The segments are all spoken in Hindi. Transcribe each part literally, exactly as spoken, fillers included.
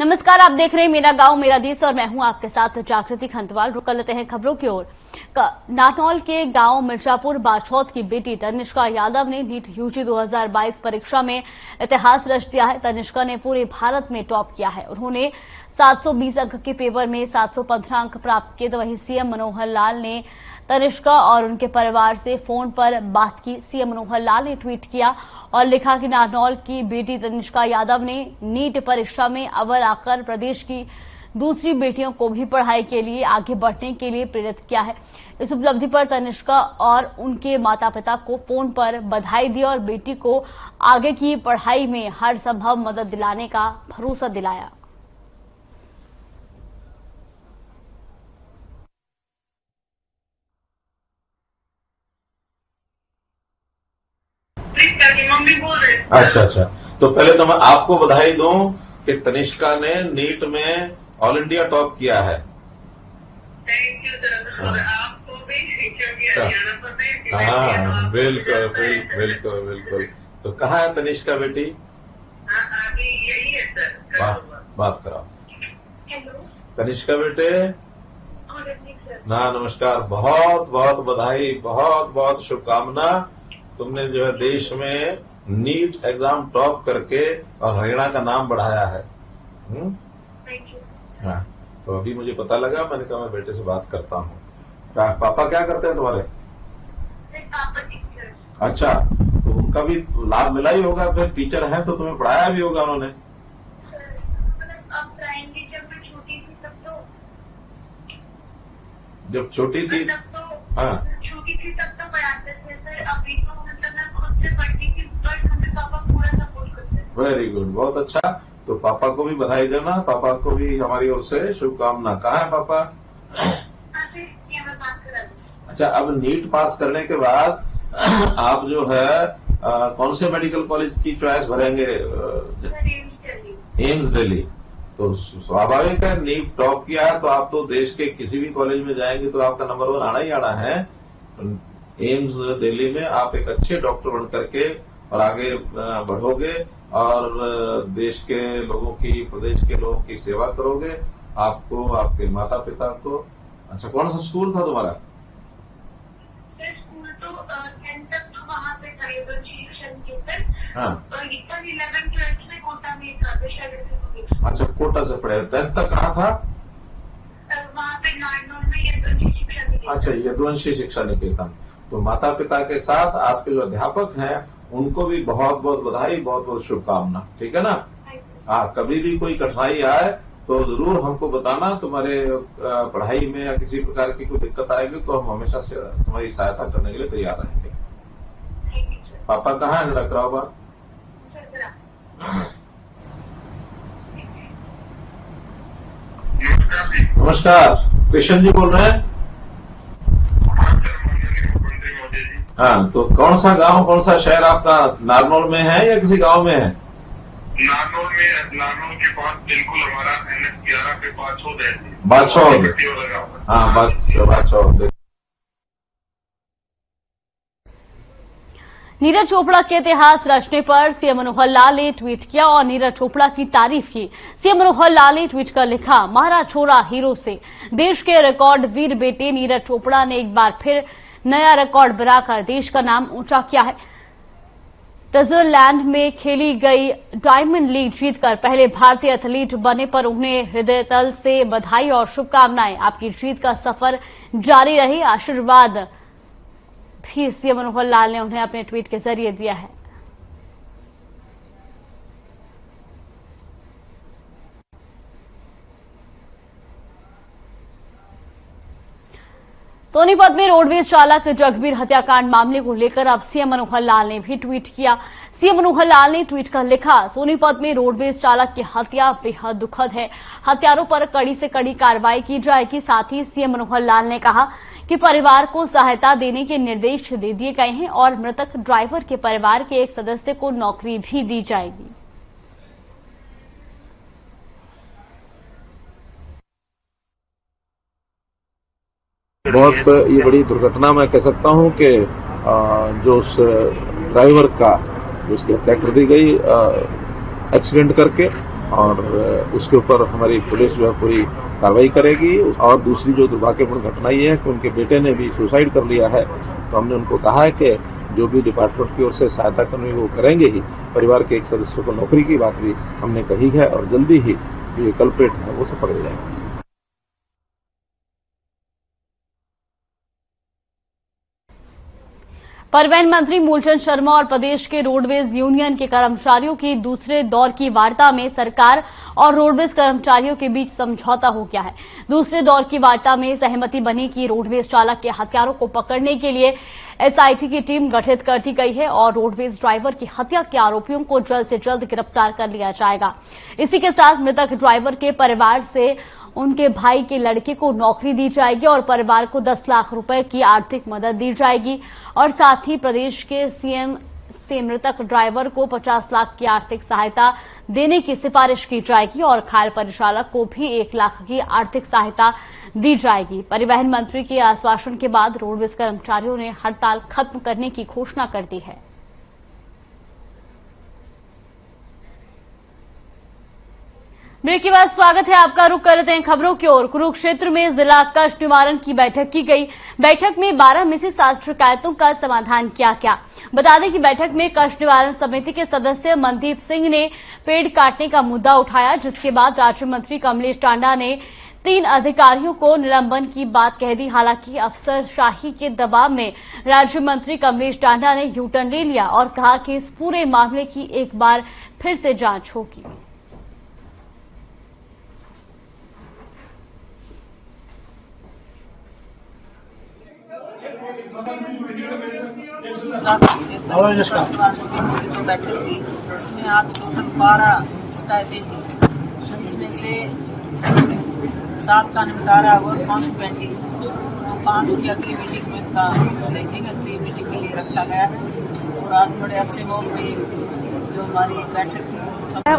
नमस्कार, आप देख रहे हैं मेरा गांव मेरा देश और मैं हूं आपके साथ जागृति खंडवाल। रुक कर लेते हैं खबरों की ओर। नारनौल के गांव मिर्जापुर बाछौद की बेटी तनिष्का यादव ने नीट यूजी दो हज़ार बाईस परीक्षा में इतिहास रच दिया है। तनिष्का ने पूरे भारत में टॉप किया है। उन्होंने सात सौ बीस अंक के पेपर में सात सौ पंद्रह अंक प्राप्त किए। तो वहीं सीएम मनोहर लाल ने तनिष्का और उनके परिवार से फोन पर बात की। सीएम मनोहर लाल ने ट्वीट किया और लिखा कि नारनौल की बेटी तनिष्का यादव ने नीट परीक्षा में अव्वल आकर प्रदेश की दूसरी बेटियों को भी पढ़ाई के लिए आगे बढ़ने के लिए प्रेरित किया है। इस उपलब्धि पर तनिष्का और उनके माता पिता को फोन पर बधाई दी और बेटी को आगे की पढ़ाई में हर संभव मदद दिलाने का भरोसा दिलाया। अच्छा अच्छा, तो पहले तो मैं आपको बधाई दूं कि तनिष्का ने नीट में ऑल इंडिया टॉप किया है। थैंक यू सर, और आपको भी क्योंकि हरियाणा पर मैं हाँ बिल्कुल बिल्कुल बिल्कुल। तो कहाँ है तनिष्का बेटी? अभी यही है सर, बात कराओ। हेलो तनिष्का बेटे। ना नमस्कार, बहुत बहुत बधाई, बहुत बहुत शुभकामना। तुमने जो है देश में नीट एग्जाम टॉप करके और हरियाणा का नाम बढ़ाया है। Thank you. हाँ, तो अभी मुझे पता लगा, मैंने कहा मैं बेटे से बात करता हूँ। पापा क्या करते हैं तुम्हारे? पापा टीचर। अच्छा, तो उनका भी लाभ मिला ही होगा, फिर टीचर हैं तो तुम्हें पढ़ाया भी होगा उन्होंने। जब छोटी थी हाँ छोटी थी तब तो पढ़ाते थे सर, अभी तो मतलब मैं खुद से पढ़ती थी, बट हमें पापा पूरा सपोर्ट करते हैं। वेरी गुड, बहुत अच्छा। तो पापा को भी बधाई देना, पापा को भी हमारी ओर से शुभकामना। कहाँ है पापा? अच्छा, अब नीट पास करने के बाद आप जो है आ, कौन से मेडिकल कॉलेज की चॉइस भरेंगे? एम्स दिल्ली। तो स्वाभाविक है, नीट टॉप किया है तो आप तो देश के किसी भी कॉलेज में जाएंगे तो आपका नंबर वन आना ही आना है। एम्स दिल्ली में आप एक अच्छे डॉक्टर बन करके और आगे बढ़ोगे और देश के लोगों की, प्रदेश के लोगों की सेवा करोगे, आपको, आपके माता पिता को। अच्छा, कौन सा स्कूल था तुम्हारा? स्कूल तो टेंथ तक तो वहाँ पे था। अच्छा, कोटा से पढ़े। टेंथ तक कहाँ था? वहाँ पे नारनौल में यदुवंशी शिक्षा निकेतन। अच्छा, यदुवंशी शिक्षा निकेतन। तो माता पिता के साथ आपके जो अध्यापक हैं उनको भी बहुत बहुत बधाई, बहुत बहुत शुभकामना। ठीक है ना? हाँ, कभी भी कोई कठिनाई आए तो जरूर हमको बताना। तुम्हारे पढ़ाई में या किसी प्रकार की कोई दिक्कत आएगी तो हम हमेशा से तुम्हारी सहायता करने के लिए तैयार रहेंगे। पापा कहाँ है? जरा कराओ बात। नमस्कार, कृष्ण जी बोल रहे हैं। हाँ, तो कौन सा गांव, कौन सा शहर आपका? नारनौल में है या किसी गांव में है? नारनौल में, नारनौल के पास बिल्कुल हमारा एन एच ग्यारह पे बाछौद है। बाछौद, हाँ बाछौद। नीरज चोपड़ा के इतिहास रचने पर सीएम मनोहर लाल ने ट्वीट किया और नीरज चोपड़ा की तारीफ की। सीएम मनोहर लाल ने ट्वीट कर लिखा, मारा छोरा हीरो से। देश के रिकॉर्ड वीर बेटे नीरज चोपड़ा ने एक बार फिर नया रिकॉर्ड बनाकर देश का नाम ऊंचा किया है। स्विट्जरलैंड में खेली गई डायमंड लीग जीतकर पहले भारतीय एथलीट बने, पर उन्हें हृदय तल से बधाई और शुभकामनाएं। आपकी जीत का सफर जारी रहे, आशीर्वाद भी सीएम मनोहर लाल ने उन्हें अपने ट्वीट के जरिए दिया है। सोनीपत में रोडवेज चालक जगबीर हत्याकांड मामले को लेकर अब सीएम मनोहर लाल ने भी ट्वीट किया। सीएम मनोहर लाल ने ट्वीट कर लिखा, सोनीपत में रोडवेज चालक की हत्या बेहद दुखद है, हत्यारों पर कड़ी से कड़ी कार्रवाई की जाएगी। साथ ही सीएम मनोहर लाल ने कहा कि परिवार को सहायता देने के निर्देश दे दिए गए हैं और मृतक ड्राइवर के परिवार के एक सदस्य को नौकरी भी दी जाएगी। बहुत ये बड़ी दुर्घटना मैं कह सकता हूं कि जो उस ड्राइवर का, उसकी हत्या कर दी गई एक्सीडेंट करके, और उसके ऊपर हमारी पुलिस जो है पूरी कार्रवाई करेगी। और दूसरी जो दुर्भाग्यपूर्ण घटना ये है कि उनके बेटे ने भी सुसाइड कर लिया है, तो हमने उनको कहा है कि जो भी डिपार्टमेंट की ओर से सहायता करनी वो करेंगे ही। परिवार के एक सदस्य को नौकरी की बात भी हमने कही है और जल्दी ही जो ये कल्प्रेट है वो सब पकड़े जाएंगे। परिवहन मंत्री मूलचंद शर्मा और प्रदेश के रोडवेज यूनियन के कर्मचारियों की दूसरे दौर की वार्ता में सरकार और रोडवेज कर्मचारियों के बीच समझौता हो गया है। दूसरे दौर की वार्ता में सहमति बनी कि रोडवेज चालक के हत्यारों को पकड़ने के लिए एसआईटी की टीम गठित कर दी गई है और रोडवेज ड्राइवर की हत्या के आरोपियों को जल्द से जल्द गिरफ्तार कर लिया जाएगा। इसी के साथ मृतक ड्राइवर के परिवार से उनके भाई के लड़के को नौकरी दी जाएगी और परिवार को दस लाख रुपए की आर्थिक मदद दी जाएगी और साथ ही प्रदेश के सीएम से मृतक ड्राइवर को पचास लाख की आर्थिक सहायता देने की सिफारिश की जाएगी और कार परिचालक को भी एक लाख की आर्थिक सहायता दी जाएगी। परिवहन मंत्री के आश्वासन के बाद रोडवेज कर्मचारियों ने हड़ताल खत्म करने की घोषणा कर दी है। ब्रेक के बाद स्वागत है आपका, रुख करते हैं खबरों की ओर। कुरुक्षेत्र में जिला कष्ट निवारण की बैठक की गई। बैठक में बारह में से सात शिकायतों का समाधान किया गया। बता दें कि बैठक में कष्ट निवारण समिति के सदस्य मनदीप सिंह ने पेड़ काटने का मुद्दा उठाया, जिसके बाद राज्य मंत्री कमलेश टांडा ने तीन अधिकारियों को निलंबन की बात कह दी। हालांकि अफसरशाही के दबाव में राज्य मंत्री कमलेश टांडा ने यू टर्न ले लिया और कहा कि इस पूरे मामले की एक बार फिर से जांच होगी। जो बैठक थी उसमें आज टोटल बारह शिकायतें थी, इसमें से सात का निपटारा हुआ पाँच पेंडिंग, तो पाँच की अगली मीटिंग में का देखेंगे, अगली मीटिंग के लिए रखा गया है। और आज बड़े अच्छे मोड में जो हमारी बैठक थी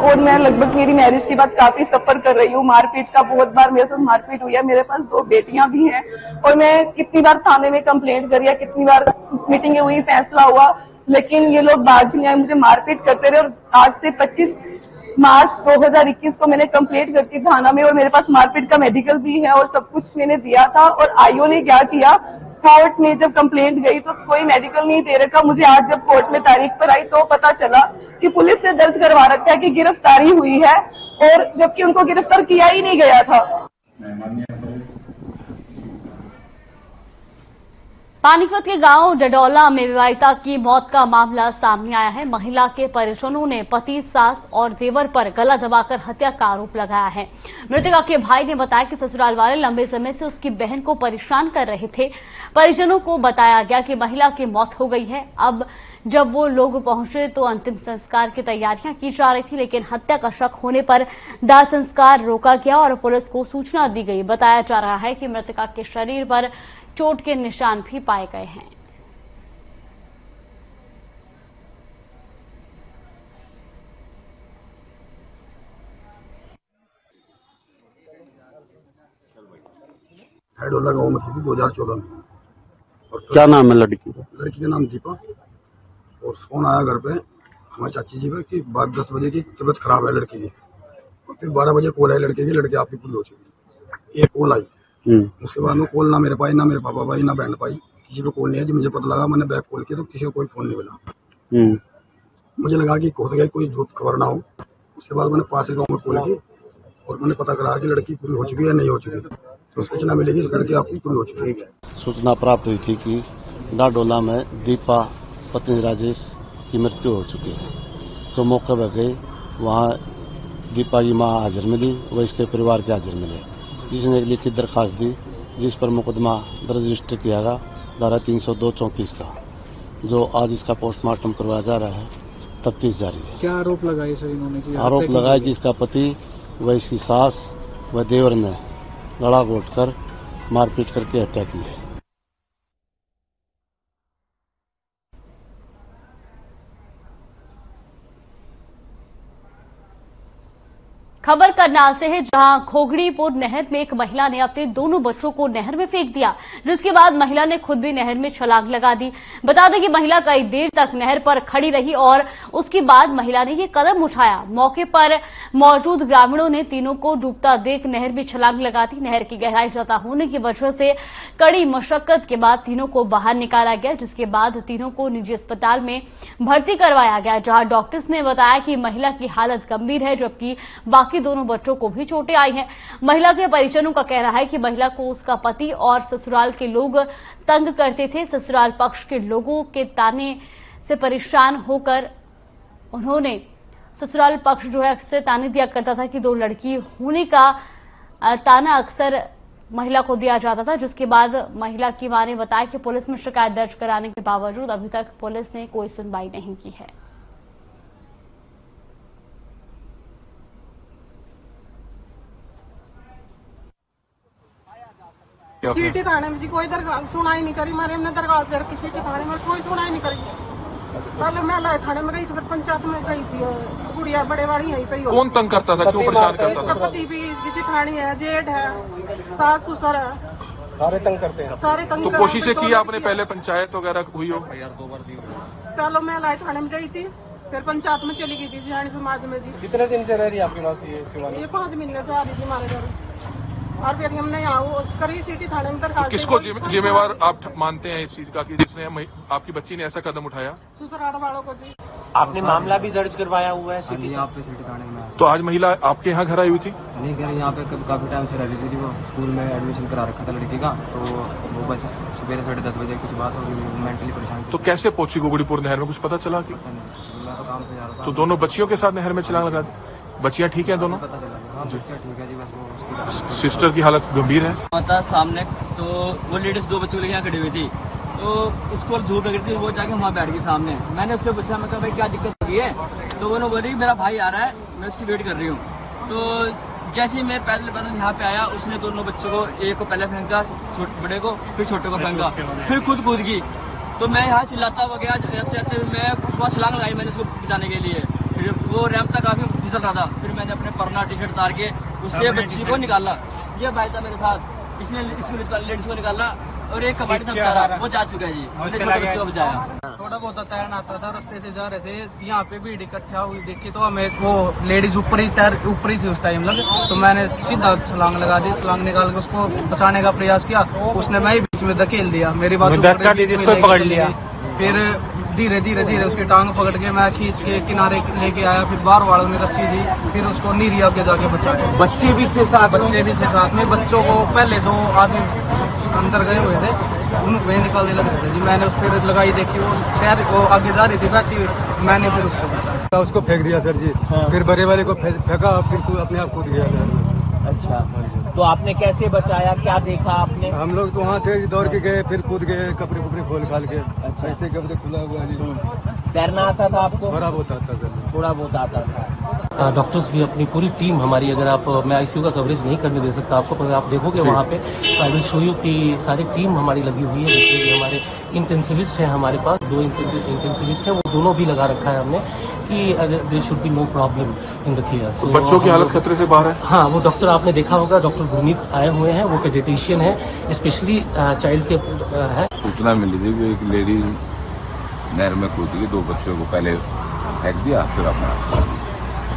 और मैं लगभग मेरी मैरिज के बाद काफी सफर कर रही हूँ। मारपीट का बहुत बार मेरे साथ मारपीट हुई है, मेरे पास दो बेटियां भी हैं और मैं कितनी बार थाने में कंप्लेंट करी है, कितनी बार मीटिंगें हुई, फैसला हुआ, लेकिन ये लोग बाज नहीं आए, मुझे मारपीट करते रहे। और आज से पच्चीस मार्च दो हज़ार इक्कीस को मैंने कंप्लेंट करती थाना में और मेरे पास मारपीट का मेडिकल भी है और सब कुछ मैंने दिया था। और आईओ ने क्या किया, कोर्ट में जब कंप्लेंट गई तो कोई मेडिकल नहीं दे रखा। मुझे आज जब कोर्ट में तारीख पर आई तो पता चला कि पुलिस ने दर्ज करवा रखा है कि गिरफ्तारी हुई है, और जबकि उनको गिरफ्तार किया ही नहीं गया था। पानीपत के गांव डडौला में विवाहिता की मौत का मामला सामने आया है। महिला के परिजनों ने पति, सास और देवर पर गला दबाकर हत्या का आरोप लगाया है। मृतका के भाई ने बताया कि ससुराल वाले लंबे समय से उसकी बहन को परेशान कर रहे थे। परिजनों को बताया गया कि महिला की मौत हो गई है। अब जब वो लोग पहुंचे तो अंतिम संस्कार की तैयारियां की जा रही थी, लेकिन हत्या का शक होने पर दाह संस्कार रोका गया और पुलिस को सूचना दी गई। बताया जा रहा है कि मृतका के शरीर पर चोट के निशान भी पाए गए हैं। डडौला गांव में थी दो हज़ार चौदह में। और क्या नाम है लड़की का? लड़की का नाम दीपा। और फोन आया घर पे हमारे चाची जी पे कि बात दस बजे की तबीयत खराब है लड़की की, और फिर बारह बजे कॉल आई लड़के की, लड़के आपकी पूरी हो चुकी। एक कॉल आई, उसके बाद वो कॉल ना मेरे पाई, ना मेरे पापा भाई, ना बहन पाई, किसी को कॉल नहीं है। जब मुझे पता लगा मैंने बैक कॉल किया तो किसी को कोई फोन नहीं मिला। मुझे लगा कि हो गया कोई झूठ खबर ना हो। उसके बाद मैंने पास के गाँव में कॉल की और मैंने पता करा कि लड़की पूरी हो चुकी है नहीं हो चुकी, तो सूचना मिलेगी लड़की आपकी पूरी हो चुकी है। सूचना प्राप्त हुई थी कि डडौला में दीपा पत्नी राजेश की मृत्यु हो चुकी है, तो मौके पर गई। वहाँ दीपा की माँ हाजिर मिली व इसके परिवार के हाजिर मिले, जिसने एक लिखित दरखास्त दी जिस पर मुकदमा दर्ज रजिस्टर किया गया धारा तीन सौ दो चौंतीस का, जो आज इसका पोस्टमार्टम करवाया जा रहा है, तफ्तीश जारी है। क्या आरोप लगाए सर इन्होंने? कि आरोप लगाया कि इसका पति व इसकी सास व देवर ने लड़ा घोट कर मारपीट करके हत्या की है। खबर करनाल से है, जहां घोगड़ीपुर नहर में एक महिला ने अपने दोनों बच्चों को नहर में फेंक दिया, जिसके बाद महिला ने खुद भी नहर में छलांग लगा दी। बता दें कि महिला कई देर तक नहर पर खड़ी रही और उसके बाद महिला ने ये कदम उठाया। मौके पर मौजूद ग्रामीणों ने तीनों को डूबता देख नहर में छलांग लगा दी। नहर की गहराई ज्यादा होने की वजह से कड़ी मशक्कत के बाद तीनों को बाहर निकाला गया, जिसके बाद तीनों को निजी अस्पताल में भर्ती करवाया गया, जहां डॉक्टर्स ने बताया कि महिला की हालत गंभीर है, जबकि कि दोनों बच्चों को भी चोटें आई हैं। महिला के परिजनों का कहना है कि महिला को उसका पति और ससुराल के लोग तंग करते थे। ससुराल पक्ष के लोगों के ताने से परेशान होकर उन्होंने ससुराल पक्ष जो है अक्सर ताने दिया करता था कि दो लड़की होने का ताना अक्सर महिला को दिया जाता था, जिसके बाद महिला की मां ने बताया कि पुलिस में शिकायत दर्ज कराने के बावजूद अभी तक पुलिस ने कोई सुनवाई नहीं की है। सिटी थाने में जी कोई दरखास्त सुनाई नहीं करी, मारे हमने दरखास्त दर की सिटी थाने में कोई सुनाई नहीं करी। पहले मैं लाए थाने में गई थी, पंचायत में गई थी, गुड़िया बड़े वाली यही पे। कौन तंग करता था, क्यों परेशान करता था? पति भी इसकी जेठानी है, जेठ है, सास ससुर है, सारे तंग करते हैं, सारे तंग। तो कोशिशें की आपने पहले पंचायत वगैरह हुई हो? पहले मैं लाए थाने में गई थी, फिर पंचायत में चली गई थी जेठानी समाज में जी। कितने दिन से रह रही आपकी मौसी ये? पाँच महीने से आ रही थी हमारे घर, और फिर हमने यहाँ करी सिटी थाने में दरखास्त। किसको जिम्मेवार आप मानते हैं इस चीज का कि जिसने आपकी बच्ची ने ऐसा कदम उठाया? ससुराल वालों को जी। आपने मामला भी दर्ज करवाया हुआ है सिटी यहाँ पे सिटी थाने में? तो आज महिला आपके यहाँ घर आई हुई थी? नहीं घर यहाँ पे काफी टाइम से रह रही थी, वो स्कूल में एडमिशन करा रखा था लड़की का, तो वो बस सुबह साढ़े दस बजे कुछ बात हो गई, मेंटली परेशान। तो कैसे पहुंची गोबड़ीपुर नहर में, कुछ पता चला कि? तो दोनों बच्चियों के साथ नहर में छलांग लगा दी, बच्चियां ठीक है दोनों? सिस्टर की हालत गंभीर है। पता सामने तो वो लेडीज दो बच्चों लेके यहाँ खड़ी हुई थी, तो उसको धूप लग रही थी, वो जाके वहाँ बैठ गई सामने। मैंने उससे पूछा, मैं कहा भाई क्या दिक्कत हो गई है? तो उन्होंने बोली मेरा भाई आ रहा है, मैं उसकी वेट कर रही हूँ। तो जैसे ही मैं पैदल पैदल यहाँ पे आया, उसने दोनों बच्चों को, एक को पहले फेंका बड़े को, फिर छोटे को फेंका, फिर खुद कूद गई। तो मैं यहाँ चिल्लाता हुआ गया, जाते जाते मैं वहाँ छलांग लगाई मैंने उसको बचाने के लिए। फिर वो रैंप तक काफी फिसल रहा था, फिर मैंने अपने परना टी शर्ट उतार के उससे बच्ची को निकाला। ये भाई था मेरे साथ, इसने इसको लेडीज को निकाला, और एक कबाड़ी था बेचारा, वो जा चुका है जी। मैंने छोटे बच्चों को बचाया। थोड़ा बहुत तैरना आता था, रास्ते से जा रहे थे, यहाँ पे भीड़ इकट्ठा हुई देखी, तो हमें वो लेडीज ऊपर ही तैर ऊपर ही थी उस टाइम लग, तो मैंने सीधा छलांग लगा दी, छलांग निकाल के उसको बचाने का प्रयास किया, उसने मैं बीच में धकेल दिया, मेरी बात पकड़ लिया, फिर धीरे धीरे धीरे उसकी टांग पकड़ के मैं खींच के किनारे लेके आया, फिर बार वालों ने रस्सी दी, फिर उसको नीरी आगे जाके बचा गया। बच्चे भी थे साथ, बच्चे भी थे साथ में, बच्चों को पहले दो आदमी अंदर गए हुए थे, उनको वहीं निकालने लग रहे थे जी। मैंने उस फिर लगाई देखी, वो शहर को आगे जा रही थी बैठी हुई, मैंने फिर उसको बचाया, उसको फेंक दिया सर जी। फिर बड़े वाले को फेंका, फिर अपने आप कूद गया। अच्छा, तो आपने कैसे बचाया, क्या देखा आपने? हम लोग तो वहाँ थे, दौड़ के गए, फिर कूद गए, कपड़े कपड़े खोल खाल के। अच्छा, ऐसे कपड़े खुला हुआ है। तैरना आता था आपको? थोड़ा बहुत आता था, थोड़ा बहुत आता था। डॉक्टर्स भी अपनी पूरी टीम हमारी, अगर आप, मैं आईसीयू का कवरेज नहीं करने दे सकता आपको, पर आप देखोगे वहाँ पे आई विल शो यू की सारी टीम हमारी लगी हुई है। जिसमें कि हमारे इंटेंसिविस्ट हैं, हमारे पास दो इंटेंसिविस्ट हैं, वो दोनों भी लगा रखा है हमने कि there should be no problem in the care. बच्चों की हालत खतरे से बाहर है? हाँ, वो डॉक्टर आपने देखा होगा, डॉक्टर गुरमीत आए हुए हैं, वो पेडिएट्रिशियन है, स्पेशली चाइल्ड के हैं। सूचना मिली थी कि एक लेडीज नहर में कूद गई, दो बच्चों को पहले फेंक दिया, फिर अपना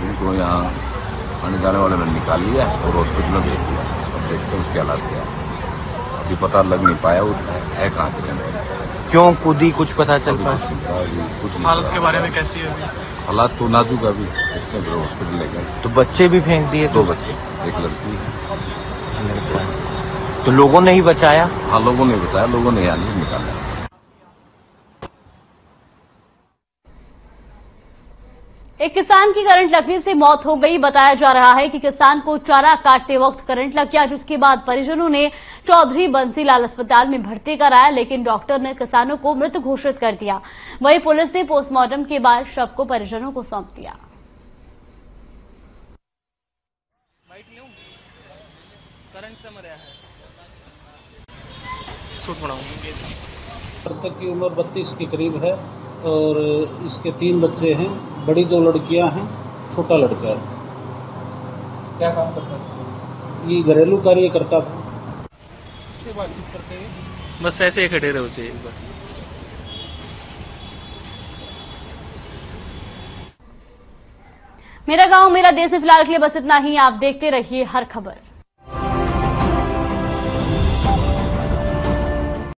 उनको यहाँ आने जाने वाले ने निकाल लिया और हॉस्पिटल में भेज दिया। अब देखते हैं उसके हालात क्या है, अभी पता लग नहीं पाया वो है कहाँ के, क्यों कूदी, कुछ पता चलता है? हालत के बारे में कैसी है? हालात तो नाजुक अभी, हॉस्पिटल ले गए। तो बच्चे भी फेंक दिए? दो बच्चे, एक लड़की लड़का। तो लोगों ने ही बचाया? हाँ, लोगों ने बचाया, लोगों ने यहाँ नहीं निकाला। एक किसान की करंट लगने से मौत हो गई। बताया जा रहा है कि किसान को चारा काटते वक्त करंट लग गया, जिसके बाद परिजनों ने चौधरी बंसीलाल अस्पताल में भर्ती कराया, लेकिन डॉक्टर ने किसानों को मृत घोषित कर दिया। वहीं पुलिस ने पोस्टमार्टम के बाद शव को परिजनों को सौंप दिया। मृतक की उम्र बत्तीस के करीब है और इसके तीन बच्चे हैं, बड़ी दो लड़कियां हैं, छोटा लड़का है। क्या काम करता था? ये घरेलू कार्य करता था। इससे बातचीत करते हैं, बस ऐसे ही खड़े रहो चाहिए। एक बार मेरा गांव मेरा देश में फिलहाल के लिए बस इतना ही। आप देखते रहिए हर खबर।